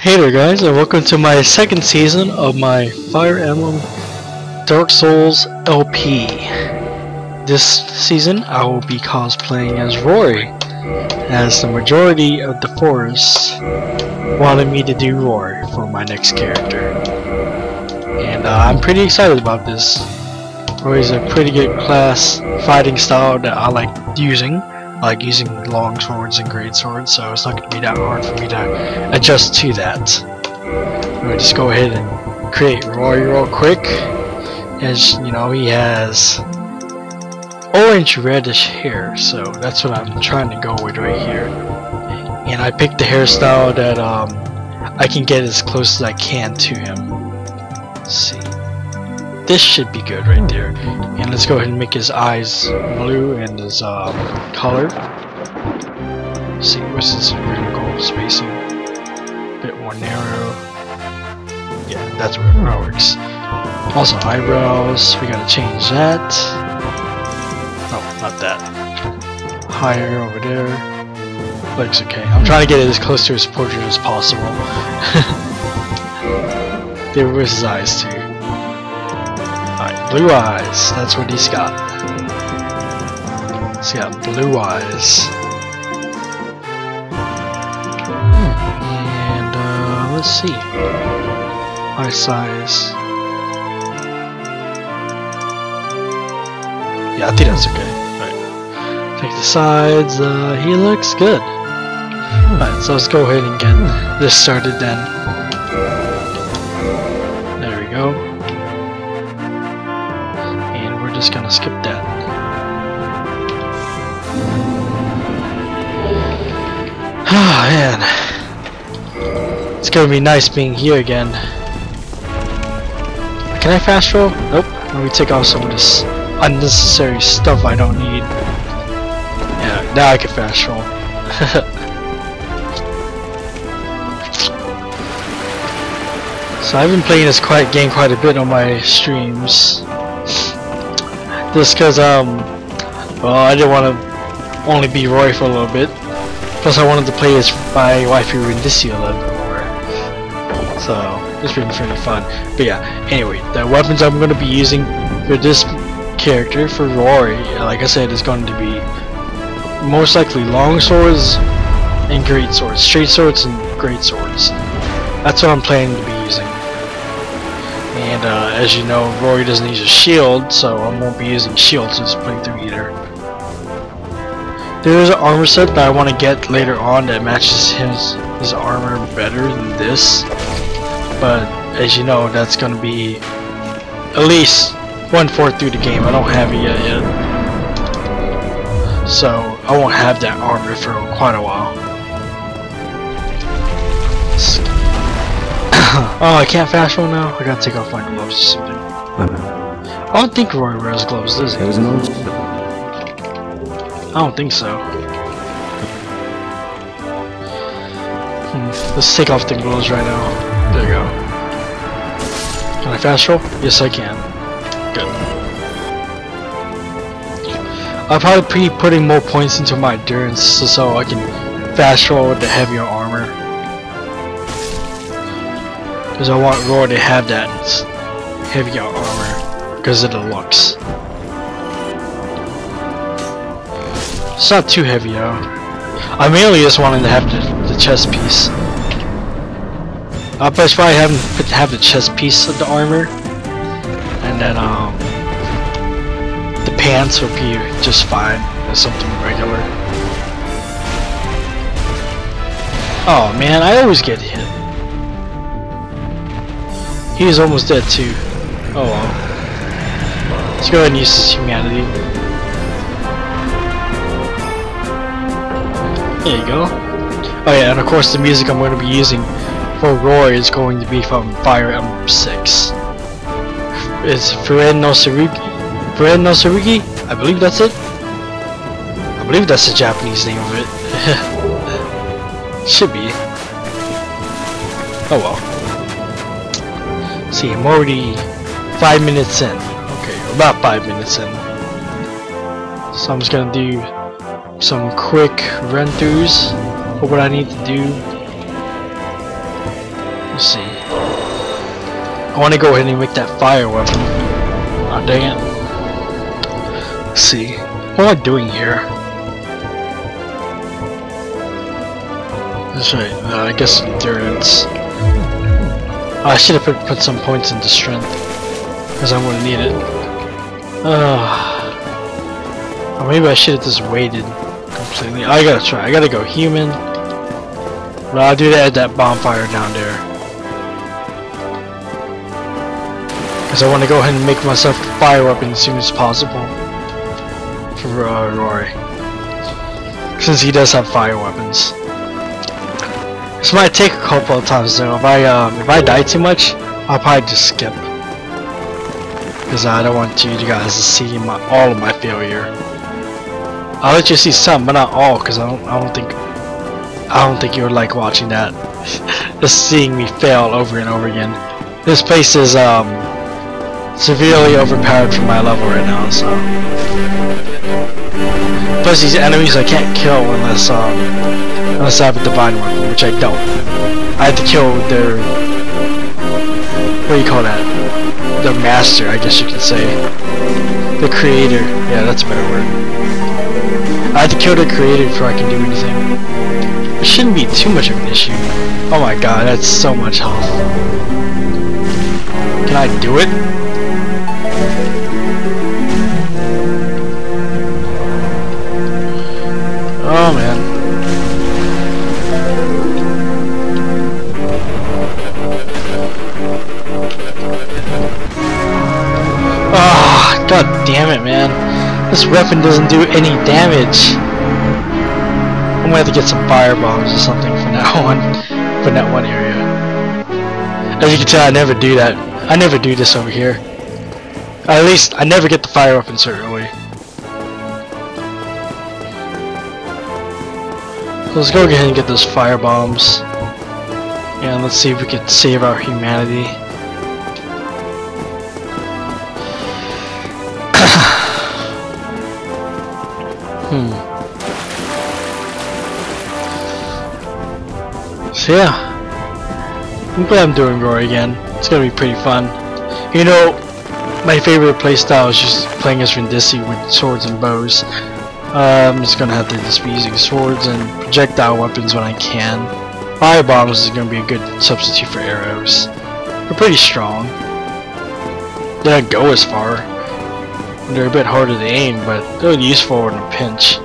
Hey there guys, and welcome to my second season of my Fire Emblem Dark Souls LP. This season I will be cosplaying as Roy, as the majority of the forest wanted me to do Roy for my next character. And I'm pretty excited about this. Roy is a pretty good class fighting style that I like using. I like using long swords and great swords, so it's not going to be that hard for me to adjust to that. We'll just go ahead and create Roy real quick. As you know, he has orange reddish hair, so that's what I'm trying to go with right here. And I picked the hairstyle that I can get as close as I can to him. Let's see. This should be good right there. And let's go ahead and make his eyes blue and his color. Let's see, what's this vertical spacing? A bit more narrow. Yeah, that's where it works. Also, eyebrows, we gotta change that. Oh, not that. Higher over there. Looks okay. I'm trying to get it as close to his portrait as possible. There was his eyes too. Blue eyes, that's what he's got. He's got blue eyes. And let's see. Eye size. Yeah, I think that's okay. Alright. Take the sides, he looks good. Alright, so let's go ahead and get this started then. There we go. Just gonna skip that. Oh man, it's gonna be nice being here again. Can I fast roll? Nope. Let me take off some of this unnecessary stuff I don't need. Yeah, now I can fast roll. So I've been playing this game quite a bit on my streams. Just because, well, I didn't want to only be Roy for a little bit. Plus, I wanted to play as my waifu Rindicia a little bit more. So, it's been pretty fun. But yeah, anyway, the weapons I'm going to be using for this character, for Roy, like I said, is going to be most likely long swords and great swords. Straight swords and great swords. That's what I'm planning to be using. And as you know, Roy doesn't use a shield, so I won't be using shields this playthrough either. There is an armor set that I want to get later on that matches his armor better than this. But as you know, that's going to be at least 1/4 through the game. I don't have it yet. So I won't have that armor for quite a while. Oh, I can't fast roll now? I gotta take off my gloves or something. I don't think Roy wears gloves, does he? I don't think so. Let's take off the gloves right now. There you go. Can I fast roll? Yes, I can. Good. I'll probably be putting more points into my endurance so I can fast roll with the heavier armor. Because I want Roy to have that heavy armor because of the looks. It's not too heavy though. I mainly just wanted to have the chest piece. I'll probably have the chest piece of the armor, and then the pants would be just fine as something regular. Oh man, I always get hit. He's almost dead too. Oh well. Let's go ahead and use his humanity. There you go. Oh yeah, and of course the music I'm going to be using for Roy is going to be from Fire Emblem 6. It's Fuuin no Tsurugi. Fuuin no Tsurugi? I believe that's it. I believe that's the Japanese name of it. Should be. Oh well. See, I'm already 5 minutes in. Okay, about 5 minutes in. So I'm just gonna do some quick run-throughs of what I need to do. Let's see. I want to go ahead and make that fire weapon. Oh, dang it. Let's see. What am I doing here? That's right. I guess endurance. I should have put some points into strength, because I'm going to need it. Or maybe I should have just waited completely. I gotta try. I gotta go human. But I'll do that at that bonfire down there. Because I want to go ahead and make myself a fire weapon as soon as possible. For Roy. Since he does have fire weapons. This might take a couple of times though. If I die too much, I'll probably just skip. Because I don't want you guys to see all of my failure. I'll let you see some, but not all, because I don't think you would like watching that. Just seeing me fail over and over again. This place is severely overpowered for my level right now, so. Plus these enemies I can't kill unless I have a divine weapon, which I don't. I have to kill their, what do you call that? The master, I guess you could say. The creator. Yeah, that's a better word. I have to kill the creator before I can do anything. It shouldn't be too much of an issue. Oh my god, that's so much health. Can I do it? Oh man. Ah, oh, god damn it, man. This weapon doesn't do any damage. I'm gonna have to get some firebombs or something for that one area. As you can tell, I never do that. I never do this over here. At least I never get the fire weapon certainly. So let's go ahead and get those firebombs. And let's see if we can save our humanity. So yeah, I'm glad I'm doing Roy again. It's gonna be pretty fun. You know, my favorite playstyle is just playing as Rindicia with swords and bows. I'm just gonna have to just be using swords and projectile weapons when I can. Fire bombs is gonna be a good substitute for arrows. They're pretty strong. They don't go as far. They're a bit harder to aim, but they're useful in a pinch.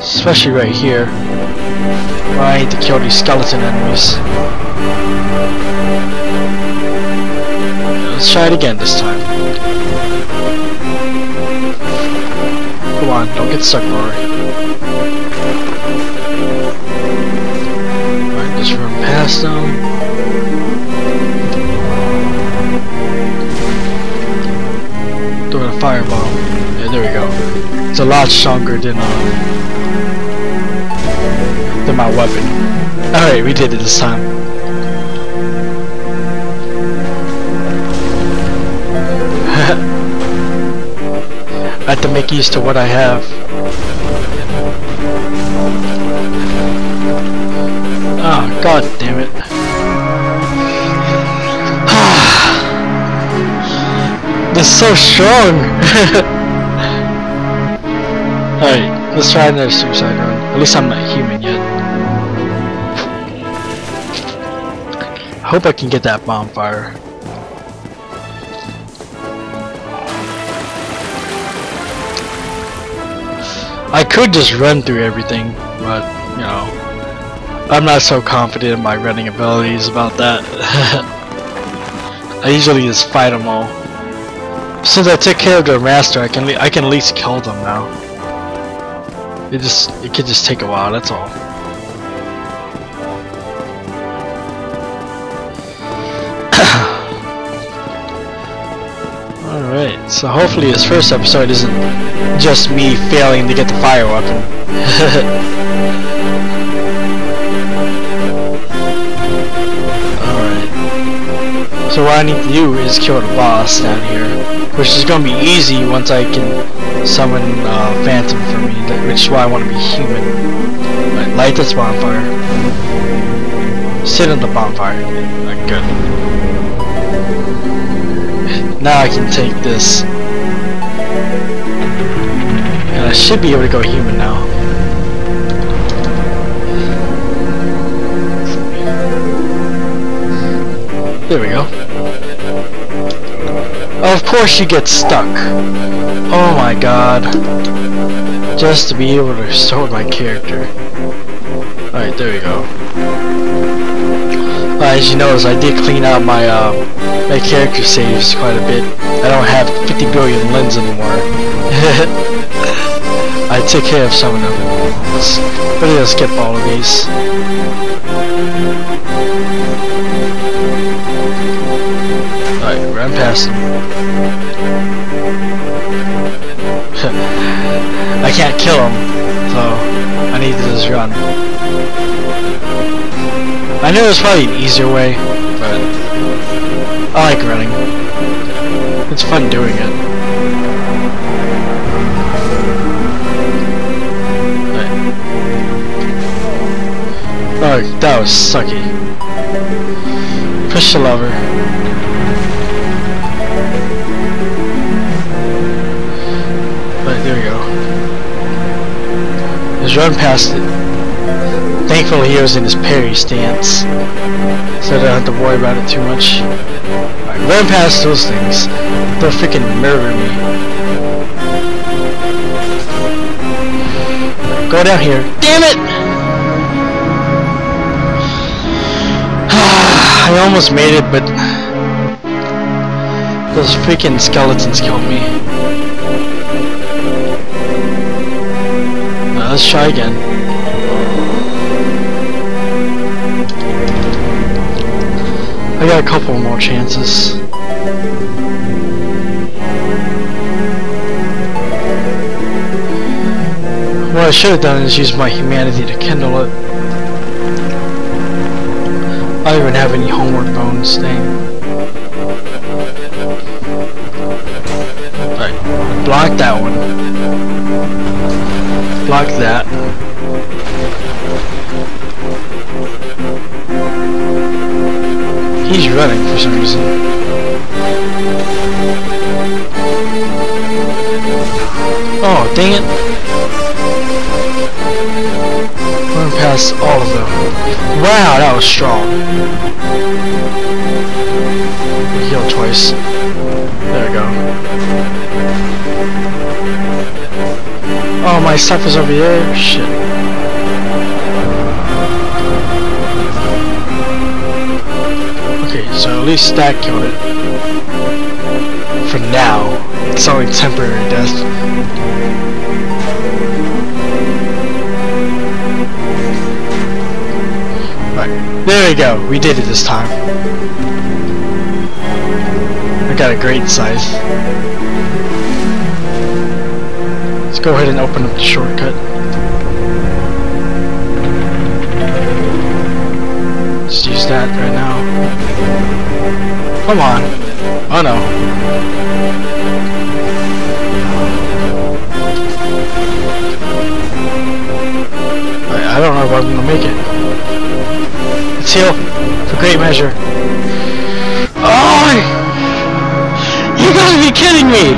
Especially right here. I need to kill these skeleton enemies. Let's try it again this time. Come on, don't get stuck, Rory. Alright, let's run past them. Throw a firebomb. Yeah, there we go. It's a lot stronger than my weapon. Alright, we did it this time. I have to make use to what I have. Ah, oh, god damn it. They're so strong. Alright, let's try another suicide run. At least I'm not human yet. I hope I can get that bonfire. I could just run through everything, but you know, I'm not so confident in my running abilities about that. I usually just fight them all. Since I took care of the master, I can at least kill them now. It could just take a while. That's all. Alright, so hopefully this first episode isn't just me failing to get the fire weapon. Alright. So what I need to do is kill the boss down here, which is going to be easy once I can summon Phantom for me, which is why I want to be human. Alright, light this bonfire. Sit on the bonfire. Good. Now I can take this. And I should be able to go human now. There we go. Of course you get stuck. Oh my god. Just to be able to restore my character. Alright, there we go. As you notice, I did clean out my, my character saves quite a bit. I don't have 50 billion lens anymore. I took care of some of them. Let's skip all of these. Alright, ran past him. I can't kill him, so I need to just run. I know there's probably an easier way, but I like running. It's fun doing it. Alright. Oh, that was sucky. Push the lever. There we go. Just run past it. Thankfully he was in his parry stance, so I don't have to worry about it too much. Alright, run past those things. They'll freaking murder me. Go down here. Damn it! I almost made it, but those freaking skeletons killed me. Let's try again. I got a couple more chances. What I should have done is use my humanity to kindle it. I don't even have any homeward bones thing. Alright, block that one. Block that. He's running for some reason. Oh, dang it. Run past all of them. Wow, that was strong. Heal twice. There we go. Oh, my stuff is over there. Shit. Okay, so at least that killed it. For now. It's only temporary death. Alright, there we go. We did it this time. I got a great scythe. Let's go ahead and open up the shortcut. Let's use that right now. Come on. Oh no. I don't know if I'm going to make it. Let's heal. For great measure. Oh! You gotta be kidding me!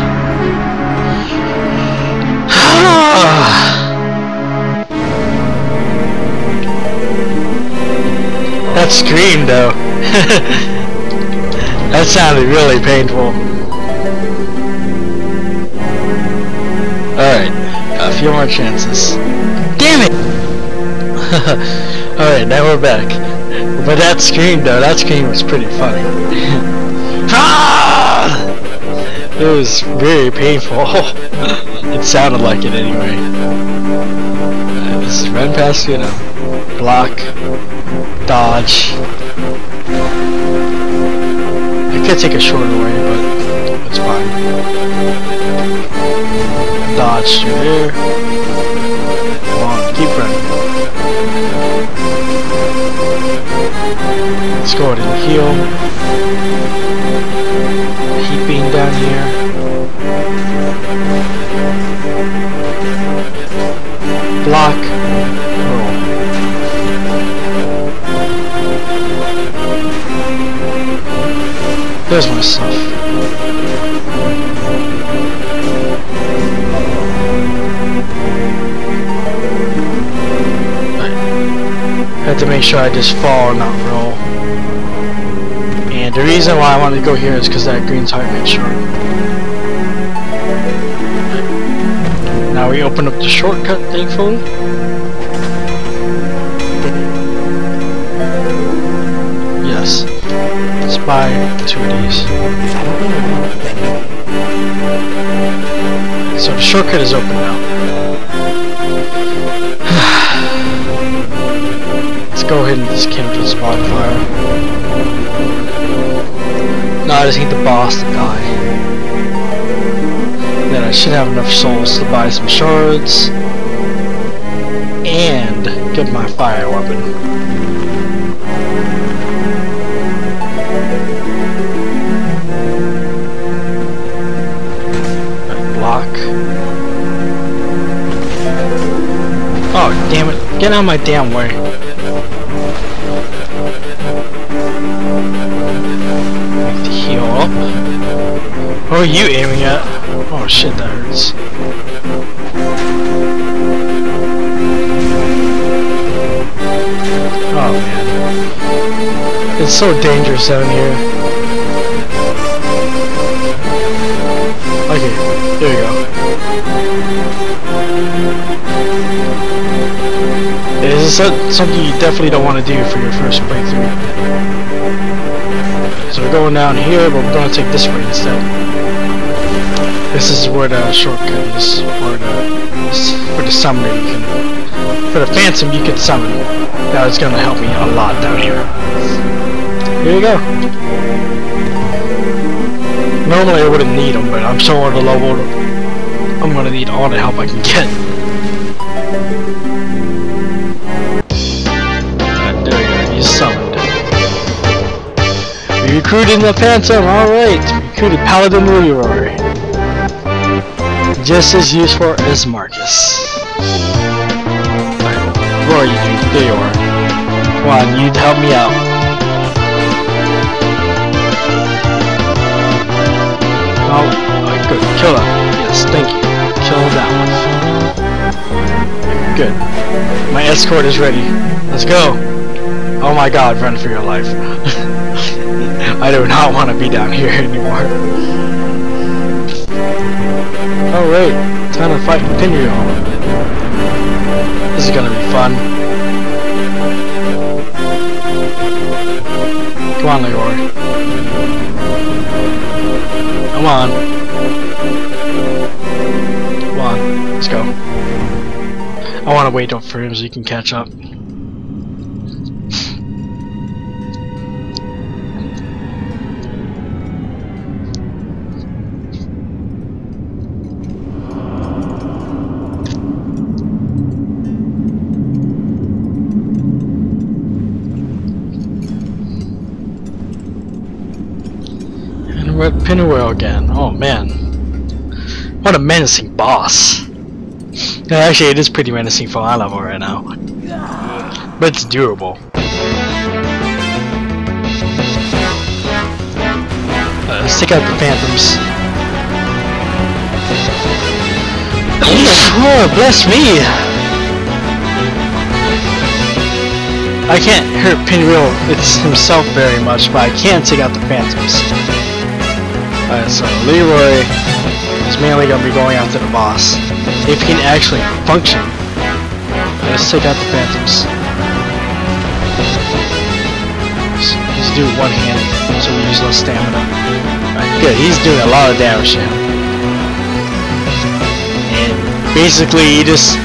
That scream though. That sounded really painful. Alright, got a few more chances. Damn it! Alright, now we're back. But that scream though, that scream was pretty funny. It was very painful. It sounded like it anyway. Just run past, you know. Block. Dodge. I could take a shorter way, but it's fine. Dodge through there. Come on, keep running. Let's go ahead and heal. Keep being down here. Block. Roll. There's my stuff. I had to make sure I just fall and not roll. And the reason why I wanted to go here is because that green's hard to make sure. Now we open up the shortcut, thankfully. Yes. Let's buy two of these. So the shortcut is open now. Let's go ahead and just camp this bonfire. No, I just need the boss to die. Then I should have enough souls to buy some shards and get my fire weapon. That block. Oh damn it! Get out of my damn way. I have to heal up. What are you aiming at? Oh shit, that hurts. Oh man. It's so dangerous down here. Okay, here we go. This is something you definitely don't want to do for your first playthrough. So we're going down here, but we're going to take this way instead. This is where the shortcut is, for the summoner you can, for the phantom you can summon. That is going to help me a lot down here. Here you go. Normally I wouldn't need them, but I'm so on the level, I'm going to need all the help I can get. Right, there you go, he's summoned. We recruited the phantom, alright. We recruited Paladin Leroy. Just as useful as Marcus. Right. Roy, there you are. Come on, you'd help me out. Oh, good. Kill him. Yes, thank you. Kill him down. Good. My escort is ready. Let's go. Oh my god, run for your life. I do not want to be down here anymore. Alright, time to fight Pinwheel. This is gonna be fun. Come on, Leroy. Come on. Come on, let's go. I wanna wait up for him so he can catch up. We're at Pinwheel again. Oh man. What a menacing boss. No, actually it is pretty menacing for my level right now. But it's doable. Let's take out the phantoms. Oh, bless me! I can't hurt Pinwheel himself very much, but I can take out the phantoms. Alright, so Leroy is mainly going to be going after the boss. If he can actually function. Let's take out the phantoms. Let's do one hand, so we use less stamina. Alright, good, he's doing a lot of damage now. And basically, you just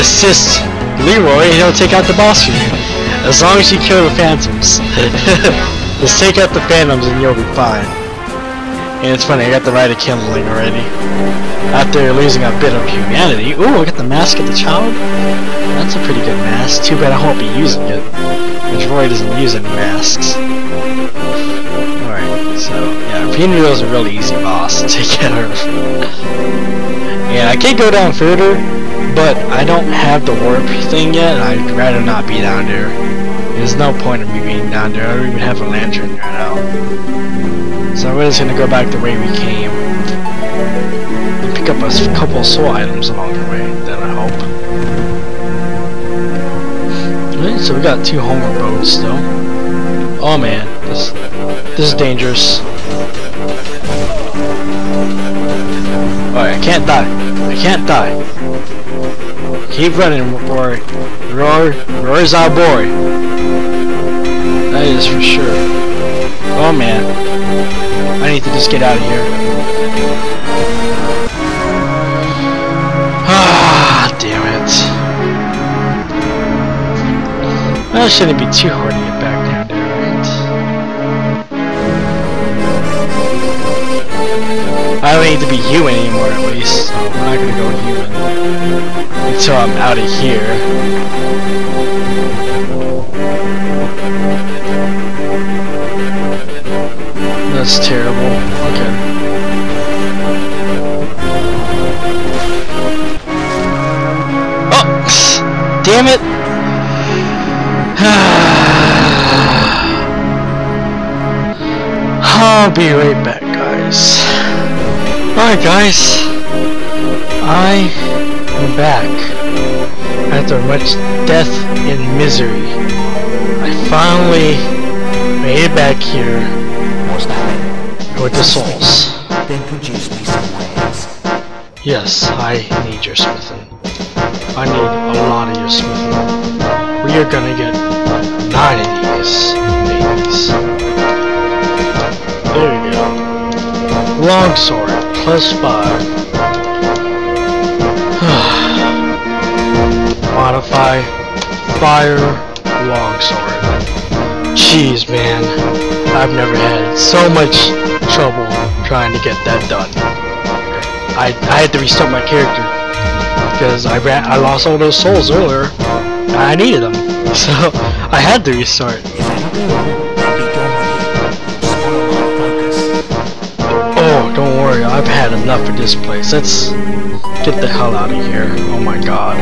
assist Leroy and he'll take out the boss for you. As long as you kill the phantoms. Just take out the phantoms and you'll be fine. And it's funny, I got the right of kindling already. After losing a bit of humanity. Ooh, I got the mask of the child? That's a pretty good mask. Too bad I won't be using it. Because Roy doesn't use any masks. Alright, so, yeah, Pinwheel's a really easy boss to take care of. Yeah, I can't go down further, but I don't have the warp thing yet, and I'd rather not be down there. There's no point in me being down there. I don't even have a lantern right now. So we're just gonna go back the way we came and pick up a couple of soul items along the way, then I hope. Alright, so we got 2 homeward boats still. Oh man, this is dangerous. Alright, I can't die. I can't die. Keep running, Roy. Roy's our boy. That is for sure. Oh man. I need to just get out of here. Ah, damn it. That shouldn't be too hard to get back down there, right? I don't need to be human anymore, at least, so we're not gonna go human until I'm out of here. That's terrible. Okay. Oh! Damn it! I'll be right back, guys. Alright guys, I am back after much death and misery. I finally made it back here with the souls. Yes, I need your smithing. I need a lot of your smithing. We are gonna get 9 of these babies. There we go. Longsword. +5. Modify fire longsword. Jeez, man, I've never had so much trouble trying to get that done. I had to restart my character because I lost all those souls earlier. And I needed them, so I had to restart. Don't worry, I've had enough of this place. Let's get the hell out of here. Oh my god.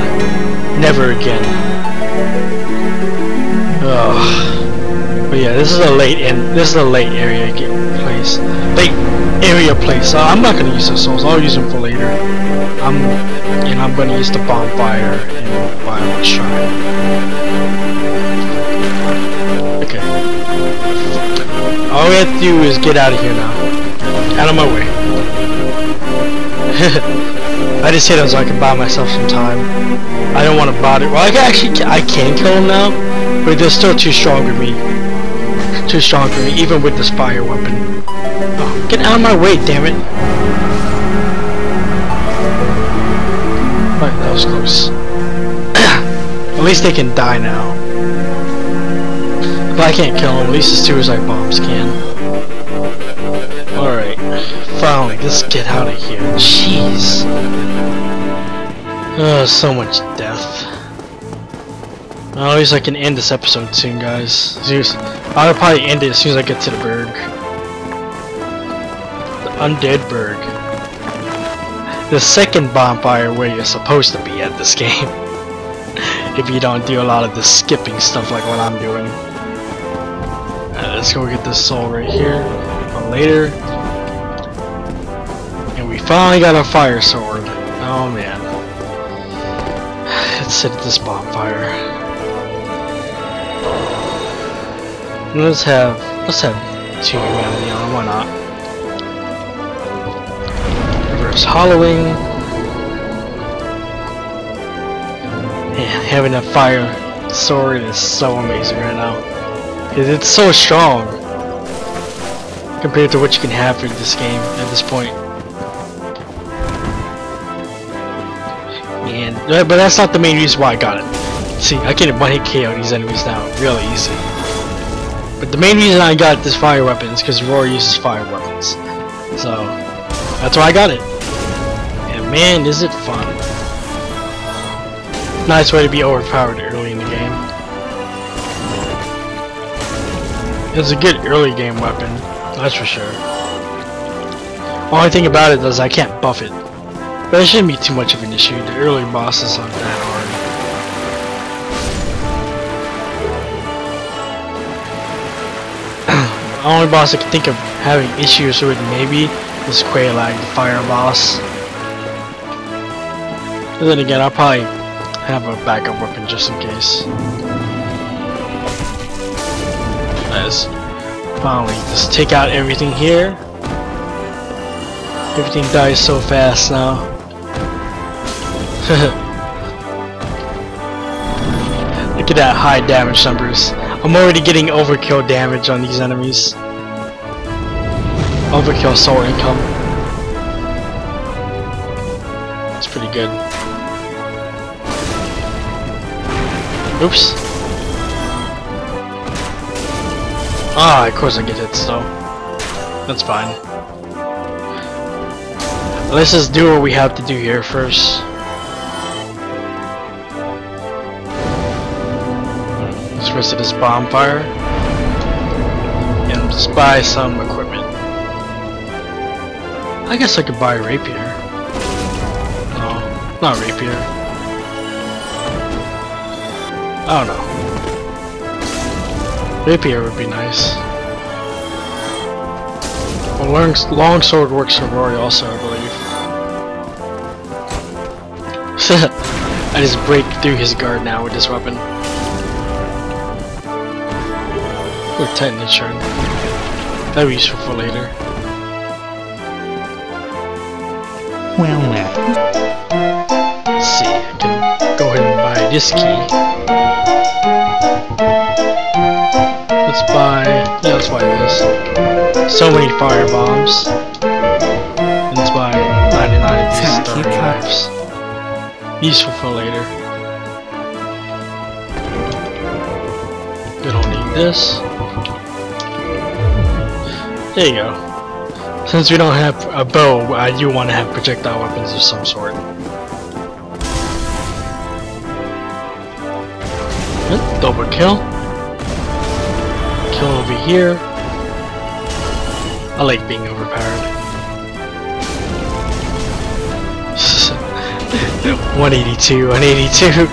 Never again. Ugh. But yeah, this is a late end. This is a late area place. Late area place. So I'm not gonna use those souls. I'll use them for later. I'm gonna use the bonfire and violet shrine. Okay. All we have to do is get out of here now. Out of my way. I just hit him so I can buy myself some time. I don't want to bother. Well, I can kill him now, but they're still too strong for me. Too strong for me, even with this fire weapon. Oh, get out of my way, damn it! Right, that was close. At least they can die now. If I can't kill him, at least his suicide bombs can. Alright, finally, let's get out of here. Jeez. Oh, so much death. Well, at least I can end this episode soon, guys. Seriously, I'll probably end it as soon as I get to the burg. The undead burg. The second bonfire where you're supposed to be at this game. If you don't do a lot of the skipping stuff like what I'm doing. Let's go get this soul right here. Later, and we finally got a fire sword. Oh man, let's sit at this bonfire. Let's have 2 humanity on. Why not? Reverse hollowing and having a fire sword is so amazing right now. It's so strong. Compared to what you can have in this game at this point. And but that's not the main reason why I got it. See, I can one-hit KO these enemies now, real easy. But the main reason I got this fire weapon is because Roy uses fire weapons. So that's why I got it. And man, is it fun. Nice way to be overpowered early in the game. It's a good early game weapon. That's for sure. Only thing about it is I can't buff it. But it shouldn't be too much of an issue. The early bosses aren't that hard. the only boss I can think of having issues with maybe is Quaylag, the fire boss. And then again, I'll probably have a backup weapon just in case. Nice. Finally, just take out everything here. Everything dies so fast now. Look at that high damage numbers. I'm already getting overkill damage on these enemies. Overkill soul income. That's pretty good. Oops. Ah, of course I get hit, so that's fine. Let's just do what we have to do here first. Let's go to this bonfire and just buy some equipment. I guess I could buy a rapier. No, not rapier. I don't know. Rapier would be nice. Well, longsword works for Roy also, I believe. I just break through his guard now with this weapon. Or Titan Shard. That'll be useful for later. Well, now. Let's see, I can go ahead and buy this key. Let's buy. Yeah, let's buy this. So many fire bombs. And let's buy 99 of these 30 knives. Useful for later. We don't need this. There you go. Since we don't have a bow, I do want to have projectile weapons of some sort. Double kill. Kill over here. I like being overpowered. 182, 182.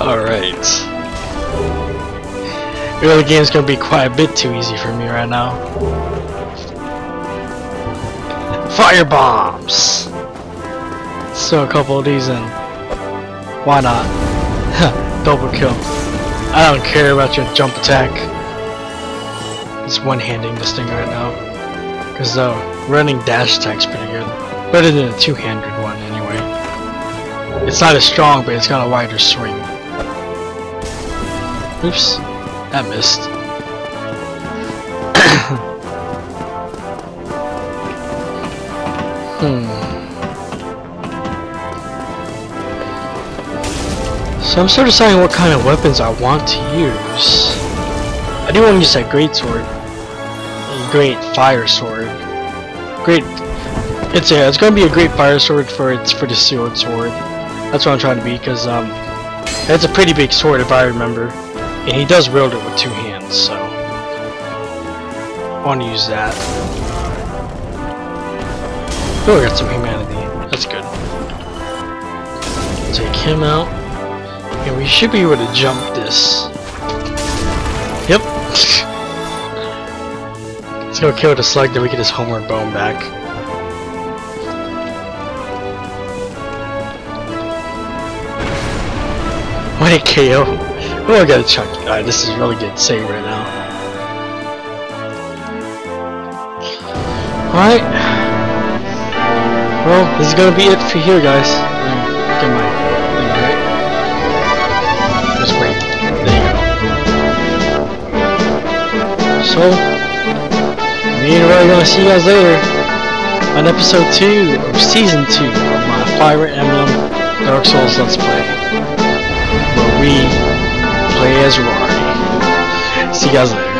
Alright. The early game's gonna be quite a bit too easy for me right now. Fire bombs. Let's throw a couple of these in. Why not? Double kill. I don't care about your jump attack. It's one-handing this thing right now, because the running dash attack's pretty good. Better than a two-handed one anyway. It's not as strong, but it's got a wider swing. Oops. That missed. So I'm still deciding what kind of weapons I want to use. I do want to use that great sword, a great fire sword. Great. It's going to be a great fire sword for the sealed sword. That's what I'm trying to be, because that's a pretty big sword if I remember. And he does wield it with two hands, so I want to use that. Oh, I got some humanity. That's good. Take him out. And we should be able to jump this. Yep. Let's go kill the slug, then we get his homeward bone back. What a KO! Oh, I got a chunk. Alright, this is really good save right now. Alright. Well, this is gonna be it for here, guys. Get my thing right. Just wait. There you go. So, me and Roy are gonna see you guys later on episode 2 of season 2 of my Fire Emblem Dark Souls Let's Play, where we play as Roy. See you guys later.